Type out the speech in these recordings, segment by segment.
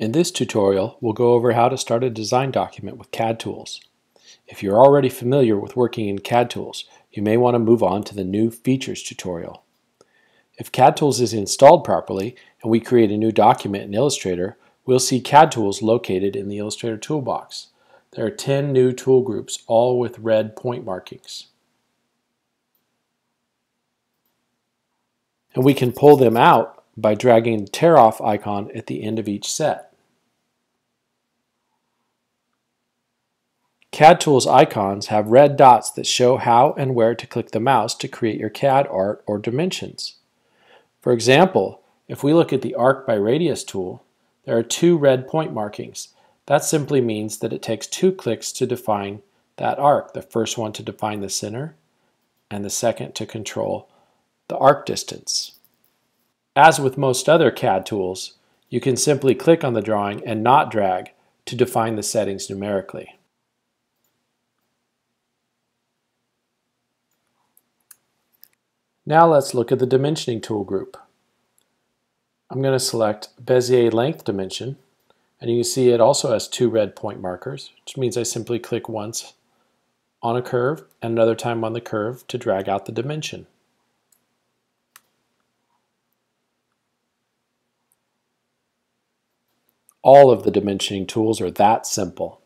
In this tutorial, we'll go over how to start a design document with CAD tools. If you're already familiar with working in CAD tools, you may want to move on to the new features tutorial. If CAD tools is installed properly and we create a new document in Illustrator, we'll see CAD tools located in the Illustrator toolbox. There are 10 new tool groups, all with red point markings. And we can pull them out by dragging the tear-off icon at the end of each set. CAD tools icons have red dots that show how and where to click the mouse to create your CAD art or dimensions. For example, if we look at the Arc by Radius tool, there are 2 red point markings. That simply means that it takes 2 clicks to define that arc, the first one to define the center and the second to control the arc distance. As with most other CAD tools, you can simply click on the drawing and not drag to define the settings numerically. Now let's look at the dimensioning tool group. I'm going to select Bezier length dimension, and you can see it also has 2 red point markers, which means I simply click once on a curve and another time on the curve to drag out the dimension. All of the dimensioning tools are that simple.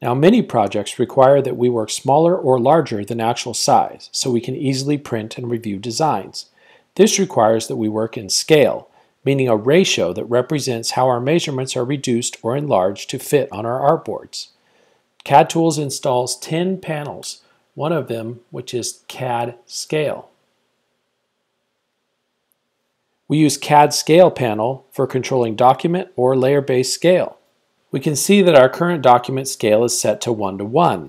Now, many projects require that we work smaller or larger than actual size so we can easily print and review designs. This requires that we work in scale, meaning a ratio that represents how our measurements are reduced or enlarged to fit on our artboards. CAD Tools installs 10 panels, one of them which is CAD Scale. We use CAD Scale Panel for controlling document or layer-based scale. We can see that our current document scale is set to 1:1.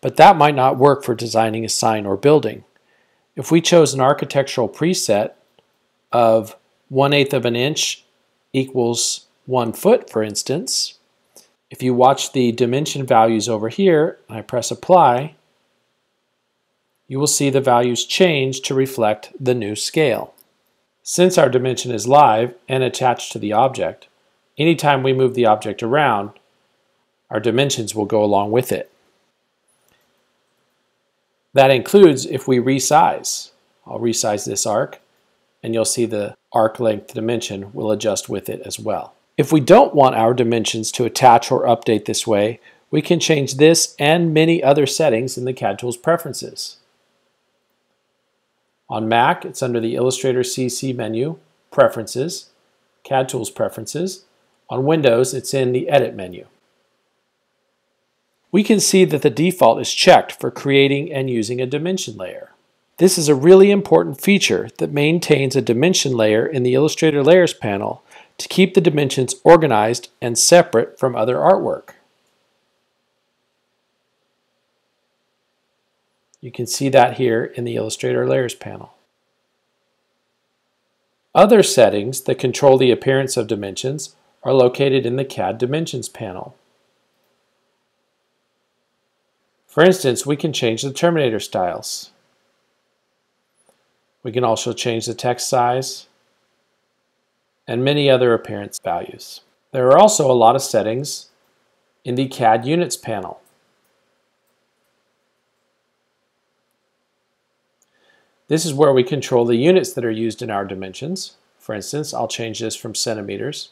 But that might not work for designing a sign or building. If we chose an architectural preset of 1/8 of an inch equals 1 foot, for instance, if you watch the dimension values over here and I press apply, you will see the values change to reflect the new scale. Since our dimension is live and attached to the object, anytime we move the object around, our dimensions will go along with it. That includes if we resize. I'll resize this arc, and you'll see the arc length dimension will adjust with it as well. If we don't want our dimensions to attach or update this way, we can change this and many other settings in the CAD Tools Preferences. On Mac, it's under the Illustrator CC menu, Preferences, CAD Tools Preferences. On Windows, it's in the Edit menu. We can see that the default is checked for creating and using a dimension layer. This is a really important feature that maintains a dimension layer in the Illustrator Layers panel to keep the dimensions organized and separate from other artwork. You can see that here in the Illustrator Layers panel. Other settings that control the appearance of dimensions are located in the CAD dimensions panel. For instance, we can change the terminator styles. We can also change the text size and many other appearance values. There are also a lot of settings in the CAD units panel. This is where we control the units that are used in our dimensions. For instance, I'll change this from centimeters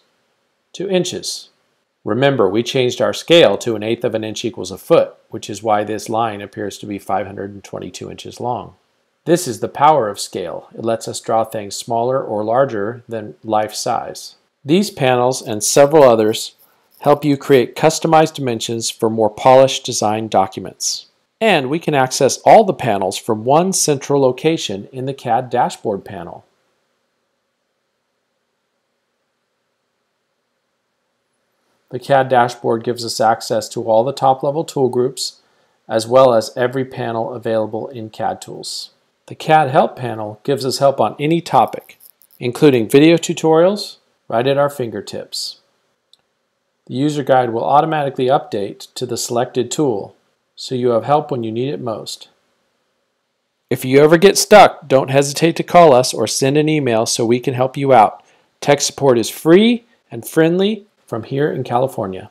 to inches. Remember, we changed our scale to 1/8 of an inch equals a foot, which is why this line appears to be 522 inches long. This is the power of scale. It lets us draw things smaller or larger than life size. These panels and several others help you create customized dimensions for more polished design documents. And we can access all the panels from one central location in the CAD dashboard panel. The CAD dashboard gives us access to all the top-level tool groups as well as every panel available in CAD Tools. The CAD Help panel gives us help on any topic, including video tutorials, right at our fingertips. The user guide will automatically update to the selected tool, so you have help when you need it most. If you ever get stuck, don't hesitate to call us or send an email so we can help you out. Tech support is free and Friendly from here in California.